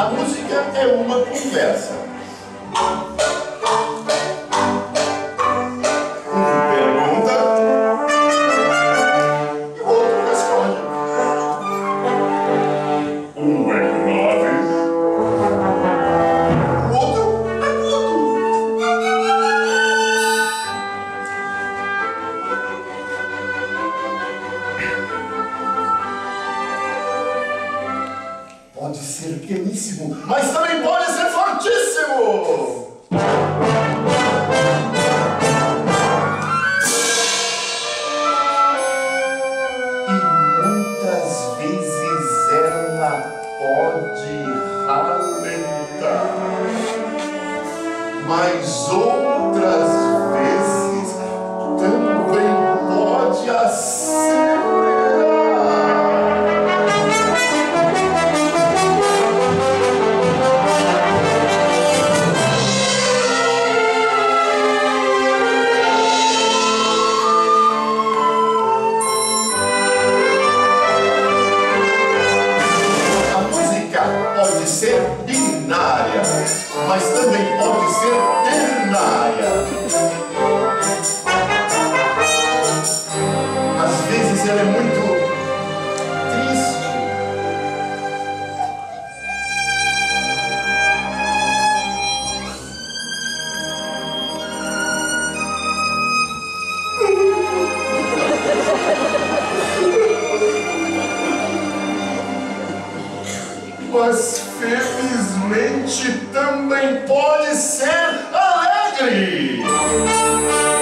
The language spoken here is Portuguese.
A música é uma conversa. Pode ser pequeníssimo, mas também pode ser fortíssimo! E muitas vezes ela pode ralentar, mas outras vezes também pode acelerar. Pode ser binária, mas também pode ser ternária. Às vezes ela é muito triste, mas felizmente também pode ser alegre!